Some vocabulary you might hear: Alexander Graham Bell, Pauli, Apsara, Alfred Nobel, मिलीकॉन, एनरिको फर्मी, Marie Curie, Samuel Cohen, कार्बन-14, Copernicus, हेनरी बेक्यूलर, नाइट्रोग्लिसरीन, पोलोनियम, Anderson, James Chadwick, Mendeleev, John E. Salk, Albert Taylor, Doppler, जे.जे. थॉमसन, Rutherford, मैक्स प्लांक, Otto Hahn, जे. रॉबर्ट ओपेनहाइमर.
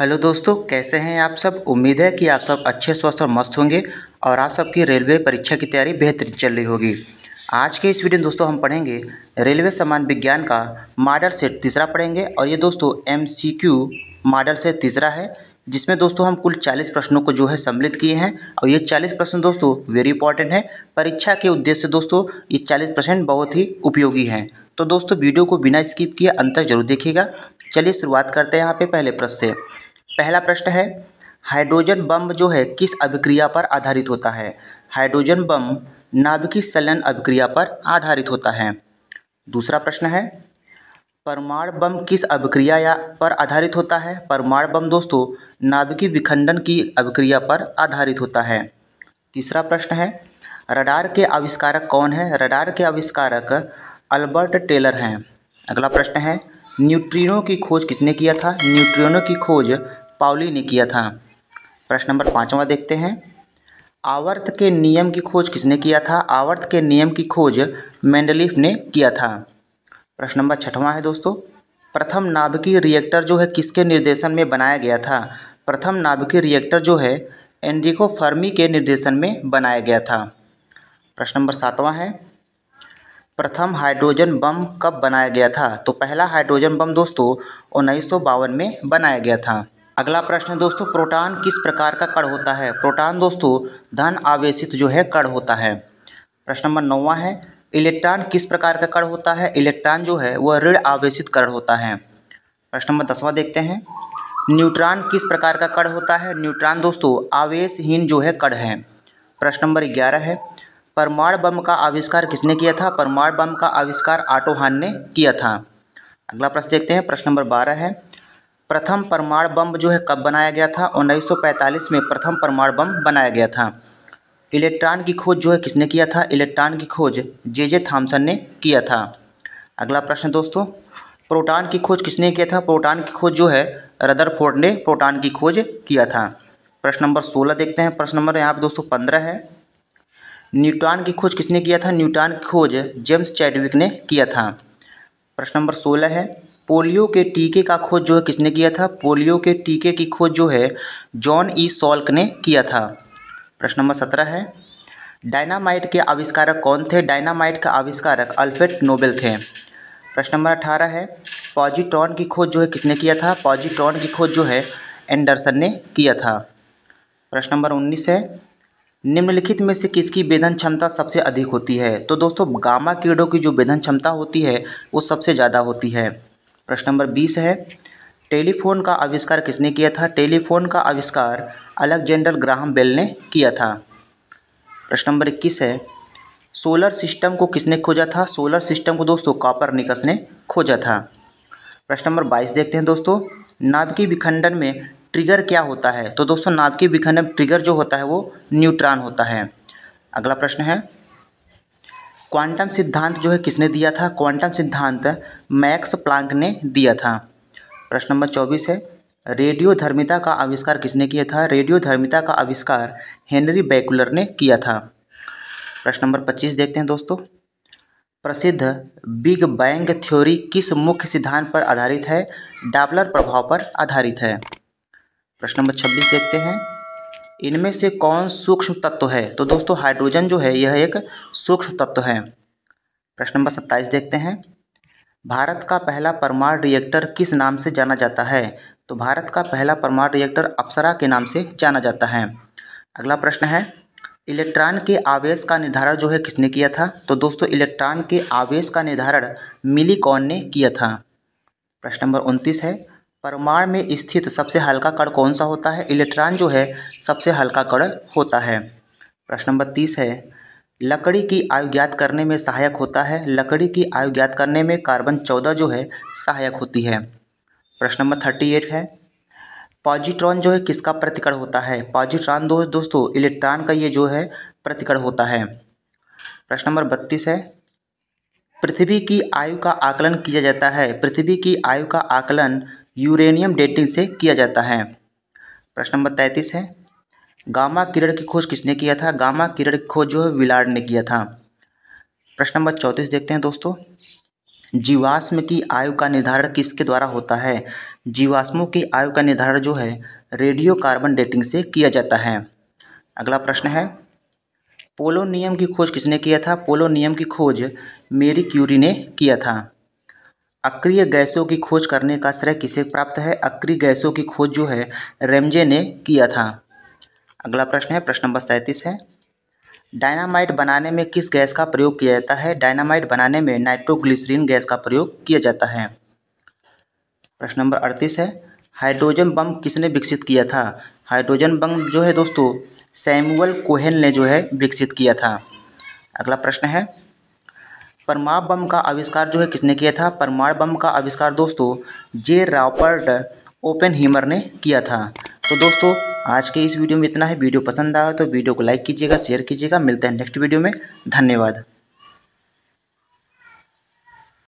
Hello दोस्तों, कैसे हैं आप सब। उम्मीद है कि आप सब अच्छे, स्वस्थ और मस्त होंगे और आप सबकी रेलवे परीक्षा की तैयारी बेहतरीन चल रही होगी। आज के इस वीडियो में दोस्तों हम पढ़ेंगे रेलवे सामान्य विज्ञान का मॉडल सेट तीसरा पढ़ेंगे और ये दोस्तों एमसीक्यू मॉडल सेट तीसरा है, जिसमें दोस्तों हम कुल 40 प्रश्नों को जो है सम्मिलित किए हैं और ये 40 प्रश्न दोस्तों वेरी इंपॉर्टेंट है परीक्षा के उद्देश्य से। दोस्तों ये 40 प्रश्न बहुत ही उपयोगी हैं, तो दोस्तों वीडियो को बिना स्किप किए अंत तक जरूर देखिएगा। चलिए शुरुआत करते हैं यहाँ पे पहले प्रश्न से। पहला प्रश्न है, हाइड्रोजन बम जो है किस अभिक्रिया पर आधारित होता है। हाइड्रोजन बम नाभिकीय संलयन अभिक्रिया पर आधारित होता है। दूसरा प्रश्न है, परमाणु बम किस अभिक्रिया पर आधारित होता है। परमाणु बम दोस्तों नाभिकीय विखंडन की अभिक्रिया पर आधारित होता है। तीसरा प्रश्न है, रडार के आविष्कारक कौन है। रडार के आविष्कारक अल्बर्ट टेलर हैं। अगला प्रश्न है, न्यूट्रिनो की खोज किसने किया था। न्यूट्रिनो की खोज पाउली ने किया था। प्रश्न नंबर 5वां देखते हैं, आवर्त के नियम की खोज किसने किया था। आवर्त के नियम की खोज मेंडलीफ ने किया था। प्रश्न नंबर 6वां है दोस्तों, प्रथम नाभिकीय रिएक्टर जो है किसके निर्देशन में बनाया गया था। प्रथम नाभिकीय रिएक्टर जो है एनरिको फर्मी के निर्देशन में बनाया गया था। प्रश्न नंबर 7वां है, प्रथम हाइड्रोजन बम कब बनाया गया था। तो पहला हाइड्रोजन बम दोस्तों 1952 में बनाया गया था। अगला प्रश्न दोस्तों, प्रोटॉन किस प्रकार का कण होता है। प्रोटॉन दोस्तों धन आवेशित जो है कण होता है। प्रश्न नंबर 9वां है, इलेक्ट्रॉन किस प्रकार का कण होता है। इलेक्ट्रॉन जो है वह ऋण आवेशित कण होता है। प्रश्न नंबर 10वां देखते हैं, न्यूट्रॉन किस प्रकार का कण होता है। न्यूट्रॉन दोस्तों आवेशहीन जो है कण है। प्रश्न नंबर 11 है, परमाणु बम का आविष्कार किसने किया था। परमाणु बम का आविष्कार ऑटो हान ने किया था। अगला प्रश्न देखते हैं, प्रश्न नंबर 12 है, प्रथम परमाणु बम जो है कब बनाया गया था। 1945 में प्रथम परमाणु बम बनाया गया था। इलेक्ट्रॉन की खोज जो है किसने किया था। इलेक्ट्रॉन की खोज जे.जे. थॉमसन ने किया था। अगला प्रश्न दोस्तों, प्रोटॉन की खोज किसने किया था। प्रोटॉन की खोज जो है रदरफोर्ड ने प्रोटॉन की खोज किया था। प्रश्न नंबर 16 देखते हैं, प्रश्न नंबर यहाँ पर दोस्तों 15 है, न्यूट्रॉन की खोज किसने किया था। न्यूट्रॉन की खोज जेम्स चैडविक ने किया था। प्रश्न नंबर 16 है, पोलियो के टीके का खोज जो है किसने किया था। पोलियो के टीके की खोज जो है जॉन ई सॉल्क ने किया था। प्रश्न नंबर 17 है, डायनामाइट के आविष्कारक कौन थे। डायनामाइट का आविष्कारक अल्फ्रेड नोबेल थे। प्रश्न नंबर 18 है, पॉजिट्रॉन की खोज जो है किसने किया था। पॉजिट्रॉन की खोज जो है एंडरसन ने किया था। प्रश्न नंबर 19 है, निम्नलिखित में से किसकी वेधन क्षमता सबसे अधिक होती है। तो दोस्तों गामा किरणों की जो वेधन क्षमता होती है वो सबसे ज़्यादा होती है। प्रश्न नंबर 20 है, टेलीफोन का आविष्कार किसने किया था। टेलीफोन का आविष्कार अलेक्जेंडर ग्राहम बेल ने किया था। प्रश्न नंबर 21 है, सोलर सिस्टम को किसने खोजा था। सोलर सिस्टम को दोस्तों कॉपरनिकस ने खोजा था। प्रश्न नंबर 22 देखते हैं दोस्तों, नाभिकीय विखंडन में ट्रिगर क्या होता है। तो दोस्तों नाभिकीय विखंडन ट्रिगर जो होता है वो न्यूट्रॉन होता है। अगला प्रश्न है, क्वांटम सिद्धांत जो है किसने दिया था। क्वांटम सिद्धांत मैक्स प्लांक ने दिया था। प्रश्न नंबर 24 है, रेडियोधर्मिता का आविष्कार किसने किया था। रेडियोधर्मिता का आविष्कार हेनरी बेक्यूलर ने किया था। प्रश्न नंबर 25 देखते हैं दोस्तों, प्रसिद्ध बिग बैंग थ्योरी किस मुख्य सिद्धांत पर आधारित है। डॉपलर प्रभाव पर आधारित है। प्रश्न नंबर 26 देखते हैं, इनमें से कौन सूक्ष्म तत्व है। तो दोस्तों हाइड्रोजन जो है यह एक सूक्ष्म तत्व है। प्रश्न नंबर 27 देखते हैं, भारत का पहला परमाणु रिएक्टर किस नाम से जाना जाता है। तो भारत का पहला परमाणु रिएक्टर अप्सरा के नाम से जाना जाता है। अगला प्रश्न है, इलेक्ट्रॉन के आवेश का निर्धारण जो है किसने किया था। तो दोस्तों इलेक्ट्रॉन के आवेश का निर्धारण मिलीकॉन ने किया था। प्रश्न नंबर 29 है, परमाणु में स्थित सबसे हल्का कण कौन सा होता है। इलेक्ट्रॉन जो है सबसे हल्का कण होता है। प्रश्न नंबर 30 है, लकड़ी की आयु ज्ञात करने में सहायक होता है। लकड़ी की आयु ज्ञात करने में कार्बन-14 जो है सहायक होती है। प्रश्न नंबर 38 है, पॉजिट्रॉन जो है किसका प्रतिकण होता है। पॉजिट्रॉन दोस्तों इलेक्ट्रॉन का ये जो है प्रतिकण होता है। प्रश्न नंबर 32 है, पृथ्वी की आयु का आकलन किया जाता है। पृथ्वी की आयु का आकलन यूरेनियम डेटिंग से किया जाता है। प्रश्न नंबर 33 है, गामा किरण की खोज किसने किया था। गामा किरण की खोज जो है विलार्ड ने किया था। प्रश्न नंबर 34 देखते हैं दोस्तों, जीवाश्म की आयु का निर्धारण किसके द्वारा होता है। जीवाश्मों की आयु का निर्धारण जो है रेडियो कार्बन डेटिंग से किया जाता है। अगला प्रश्न है, पोलोनियम की खोज किसने किया था? पोलोनियम की खोज मेरी क्यूरी ने किया था। अक्रिय गैसों की खोज करने का श्रेय किसे प्राप्त है? अक्रिय गैसों की खोज जो है रैमजे ने किया था। अगला प्रश्न है, प्रश्न नंबर 37 है, डायनामाइट बनाने में किस गैस का प्रयोग किया जाता है? डायनामाइट बनाने में नाइट्रोग्लिसरीन गैस का प्रयोग किया जाता है। प्रश्न नंबर 38 है, हाइड्रोजन बम किसने विकसित किया था? हाइड्रोजन बम जो है दोस्तों सैमुअल कोहेन ने जो है विकसित किया था। अगला प्रश्न है, परमाणु बम का आविष्कार जो है किसने किया था? परमाणु बम का आविष्कार दोस्तों जे. रॉबर्ट ओपेनहाइमर ने किया था। तो दोस्तों आज के इस वीडियो में इतना है। वीडियो पसंद आया तो वीडियो को लाइक कीजिएगा, शेयर कीजिएगा। मिलते हैं नेक्स्ट वीडियो में। धन्यवाद।